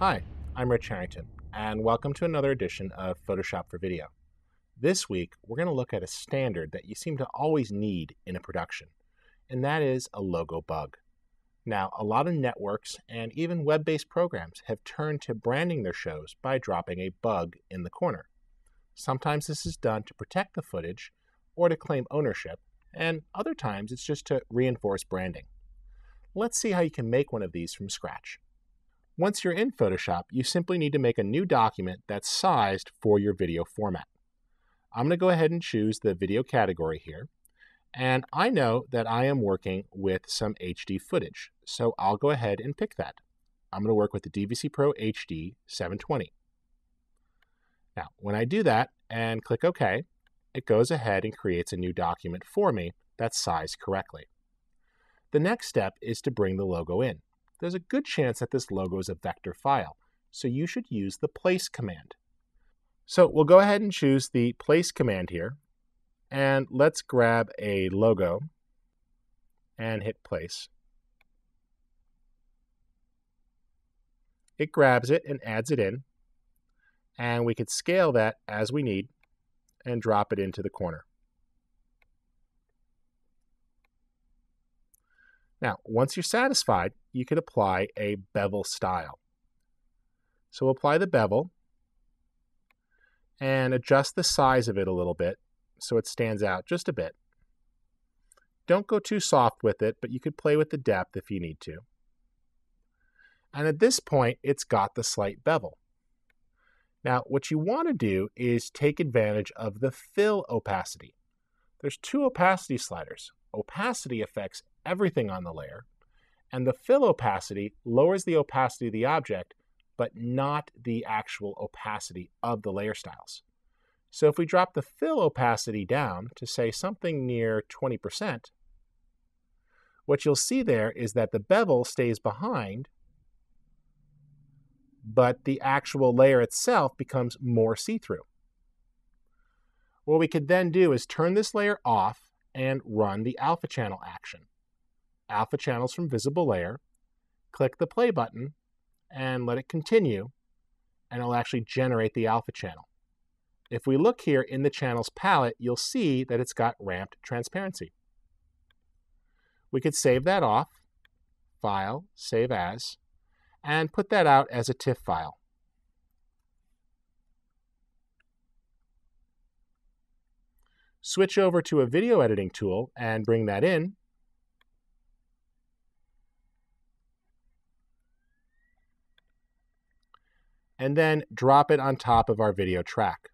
Hi, I'm Rich Harrington, and welcome to another edition of Photoshop for Video. This week, we're going to look at a standard that you seem to always need in a production, and that is a logo bug. Now, a lot of networks and even web-based programs have turned to branding their shows by dropping a bug in the corner. Sometimes this is done to protect the footage or to claim ownership, and other times it's just to reinforce branding. Let's see how you can make one of these from scratch. Once you're in Photoshop, you simply need to make a new document that's sized for your video format. I'm going to go ahead and choose the video category here, and I know that I am working with some HD footage, so I'll go ahead and pick that. I'm going to work with the DVC Pro HD 720. Now, when I do that and click OK, it goes ahead and creates a new document for me that's sized correctly. The next step is to bring the logo in. There's a good chance that this logo is a vector file, so you should use the place command. So we'll go ahead and choose the place command here, and let's grab a logo and hit place. It grabs it and adds it in, and we could scale that as we need and drop it into the corner. Now, once you're satisfied, you could apply a bevel style. So we'll apply the bevel and adjust the size of it a little bit so it stands out just a bit. Don't go too soft with it, but you could play with the depth if you need to. And at this point, it's got the slight bevel. Now, what you want to do is take advantage of the fill opacity. There's two opacity sliders. Opacity affects everything on the layer, and the fill opacity lowers the opacity of the object, but not the actual opacity of the layer styles. So if we drop the fill opacity down to, say, something near 20%, what you'll see there is that the bevel stays behind, but the actual layer itself becomes more see-through. What we could then do is turn this layer off and run the alpha channel action. Alpha channels from visible layer, click the play button, and let it continue, and it'll actually generate the alpha channel. If we look here in the channels palette, you'll see that it's got ramped transparency. We could save that off, File, Save As, and put that out as a TIFF file. Switch over to a video editing tool and bring that in. And then drop it on top of our video track.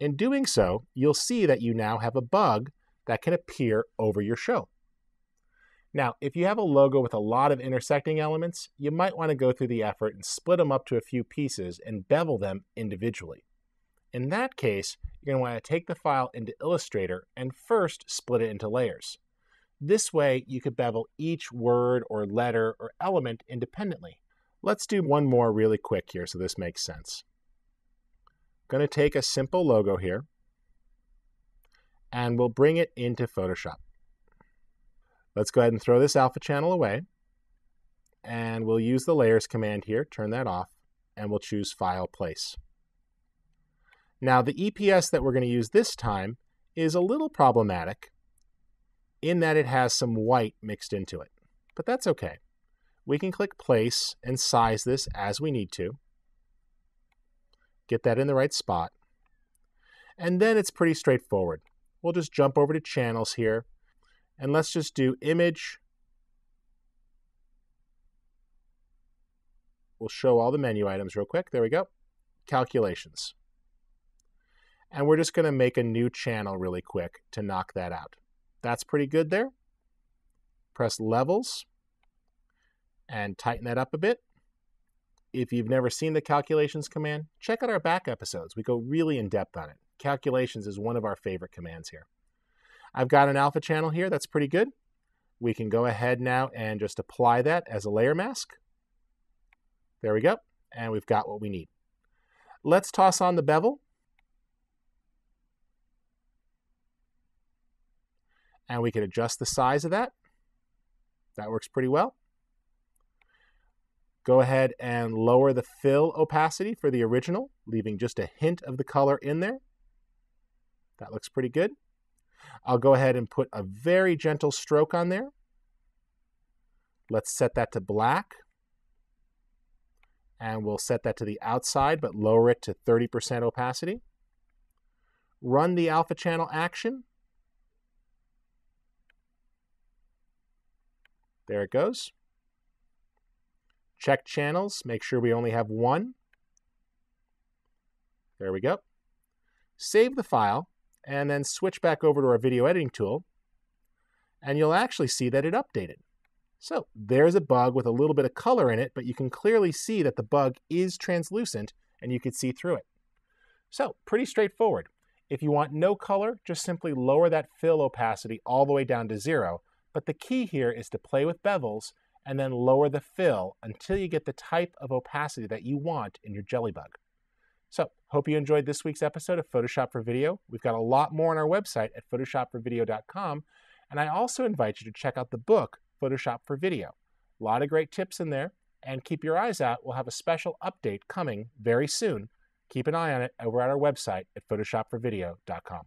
In doing so, you'll see that you now have a bug that can appear over your show. Now, if you have a logo with a lot of intersecting elements, you might want to go through the effort and split them up to a few pieces and bevel them individually. In that case, you're going to want to take the file into Illustrator and first split it into layers. This way, you could bevel each word or letter or element independently. Let's do one more really quick here so this makes sense. I'm going to take a simple logo here, and we'll bring it into Photoshop. Let's go ahead and throw this alpha channel away, and we'll use the layers command here, turn that off, and we'll choose File, Place. Now, the EPS that we're going to use this time is a little problematic in that it has some white mixed into it, but that's okay. We can click place and size this as we need to. Get that in the right spot. And then it's pretty straightforward. We'll just jump over to channels here, and let's just do image. We'll show all the menu items real quick. There we go. Calculations. And we're just going to make a new channel really quick to knock that out. That's pretty good there. Press levels and tighten that up a bit. If you've never seen the calculations command, check out our back episodes. We go really in depth on it. Calculations is one of our favorite commands here. I've got an alpha channel here. That's pretty good. We can go ahead now and just apply that as a layer mask. There we go. And we've got what we need. Let's toss on the bevel. And we can adjust the size of that. That works pretty well. Go ahead and lower the fill opacity for the original, leaving just a hint of the color in there. That looks pretty good. I'll go ahead and put a very gentle stroke on there. Let's set that to black. And we'll set that to the outside, but lower it to 30% opacity. Run the alpha channel action. There it goes. Check channels, make sure we only have one. There we go. Save the file, and then switch back over to our video editing tool, and you'll actually see that it updated. So there's a bug with a little bit of color in it, but you can clearly see that the bug is translucent, and you can see through it. So pretty straightforward. If you want no color, just simply lower that fill opacity all the way down to 0, but the key here is to play with bevels and then lower the fill until you get the type of opacity that you want in your jelly bug. So, hope you enjoyed this week's episode of Photoshop for Video. We've got a lot more on our website at photoshopforvideo.com, and I also invite you to check out the book, Photoshop for Video. A lot of great tips in there, and keep your eyes out. We'll have a special update coming very soon. Keep an eye on it over at our website at photoshopforvideo.com.